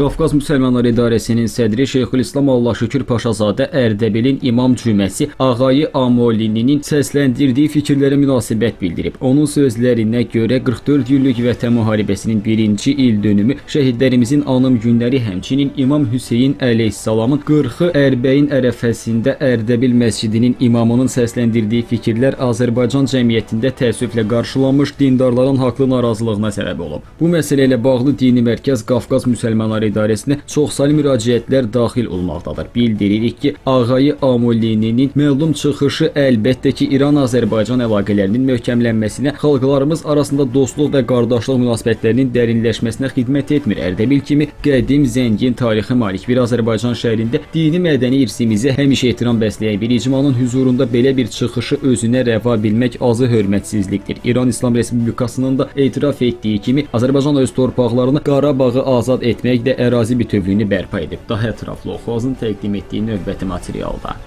Qafqaz Müslümanları İdarəsinin sədri Şeyxülislam Allahşükür Paşazadə Ərdəbilin İmam Cüməsi Ağayı Amolininin səsləndirdiyi fikirlərə münasibət bildirib. Onun sözlərinə görə 44 günlük Vətən müharibəsinin 1-ci il dönümü, şəhidlərimizin anım günləri, həmçinin İmam Hüseyin əleyhissalamın 40-ı Ərbəyin ərəfəsində Ərdəbil məscidinin imamının səsləndirdiyi fikirlər Azərbaycan cəmiyyətində təəssüflə qarşılanmış dindarların haqlı narazılığına səbəb olub. Bu məsələ ilə bağlı Dini Mərkəz Qafqaz Müslümanları İdarəsinə çoxsaylı müraciətlər daxil olmaqdadır. Bildiririk ki, Ağayı Amolininin məlum çıxışı əlbəttə ki, İran-Azərbaycan əlaqələrinin möhkəmlənməsinə, xalqlarımız arasında dostluq və qardaşlıq münasibətlərinin dərinləşməsinə xidmət etmir. Ərdəbil kimi qədim, zəngin, tarixi malik bir Azərbaycan şəhərində dini-mədəni irsimizi həmişə ehtiram bəsləyən bir icmanın huzurunda belə bir çıxışı özünə rəva bilmək azı hörmətsizlikdir. İran İslam Respublikasının da etiraf etdiyi kimi, Azərbaycan öz torpaqlarını Qarabağı azad etmək də ərazi bütövlüyünü bərpa edib. Daha ətraflı oxuazın təqdim etdiyi növbəti materialda.